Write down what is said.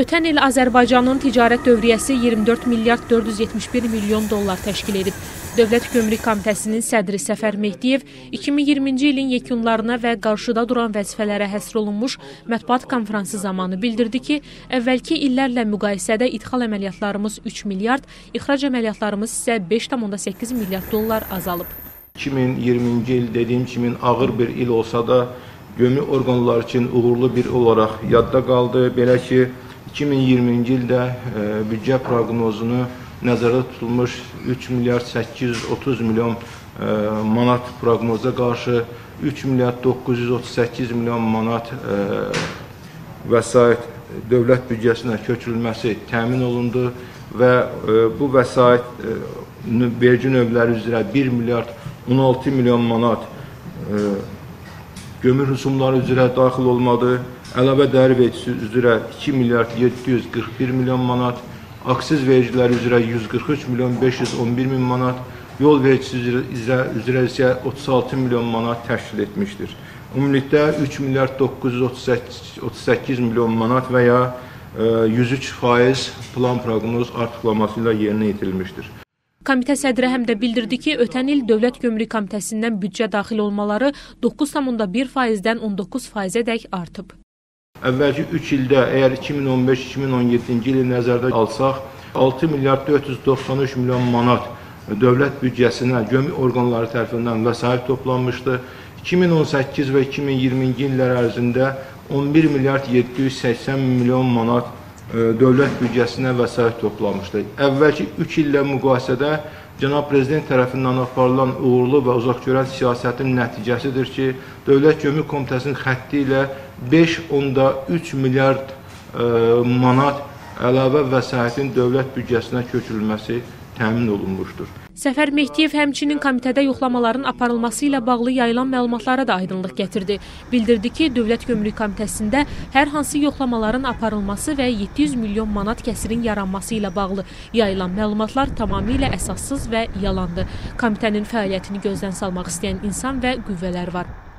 Ötən il Azərbaycanın ticarət dövriyyəsi 24 milyard 471 milyon dollar təşkil edib. Dövlət Gömrük Komitəsinin sədri Səfər Mehdiyev 2020-ci ilin yekunlarına və qarşıda duran vəzifələrə həsr olunmuş mətbuat konfransı zamanı bildirdi ki, əvvəlki illərlə müqayisədə idxal əməliyyatlarımız 3 milyard, ixrac əməliyyatlarımız isə 5,8 milyard dollar azalıb. 2020-ci il dediyim kimi ağır bir il olsa da, gömrük orqanları üçün uğurlu bir olaraq yadda qaldı. Belə ki, 2020-ci ildə büdcə proqnozunu nəzərdə tutulmuş 3 milyard 830 milyon manat proqnoza qarşı 3 milyard 938 milyon manat vəsait dövlət büdcəsinə köçürülməsi təmin olundu və bu vəsait vergi növləri üzrə 1 milyard 16 milyon manat gömrük rüsumları üzrə daxil olmadı. Əlavə dəyər vergisi üzrə 2 milyard 741 milyon manat, aksiz vergiləri üzrə 143 milyon 511 min manat, yol vergisi üzrə isə 36 milyon manat təşkil etmişdir. Ümumilikdə 3 milyard 938 milyon manat və ya 103% plan proqnoz artıqlaması ilə yerinə yetirilmişdir. Komitə sədri həm də bildirdi ki, ötən il Dövlət Gömrük Komitəsindən büdcə daxil olmaları 9,1%-dən 19%-ədək artıb. Əvvəlki 3 ildə, əgər 2015-2017-ci ili nəzərdə alsaq, 6 milyard 493 milyon manat dövlət büdcəsinə gömrük orqanları tərəfindən vəsait toplanmışdı. 2018 və 2020-ci illər ərzində 11 milyard 780 milyon manat dövlət büdcəsinə vəsait toplanmışdı. Əvvəlki 3 illə müqayisədə Cənab Prezident tərəfindən aparılan uğurlu və uzaqgörən siyasətin nəticəsidir ki, Dövlət Gömrük Komitəsinin xətti ilə 5,3 milyard manat əlavə vəsaitin dövlət büdcəsinə köçürülməsi təmin olunmuşdur. Səfər Mehdiyev həmçinin komitədə yoxlamaların aparılması ilə bağlı yayılan məlumatlara da aydınlıq gətirdi. Bildirdi ki, Dövlət Gömrük Komitəsində hər hansı yoxlamaların aparılması və 700 milyon manat kəsirin yaranması ilə bağlı yayılan məlumatlar tamamilə əsassız və yalandır. Komitənin fəaliyyətini gözdən salmaq istəyən insan və qüvvələr var.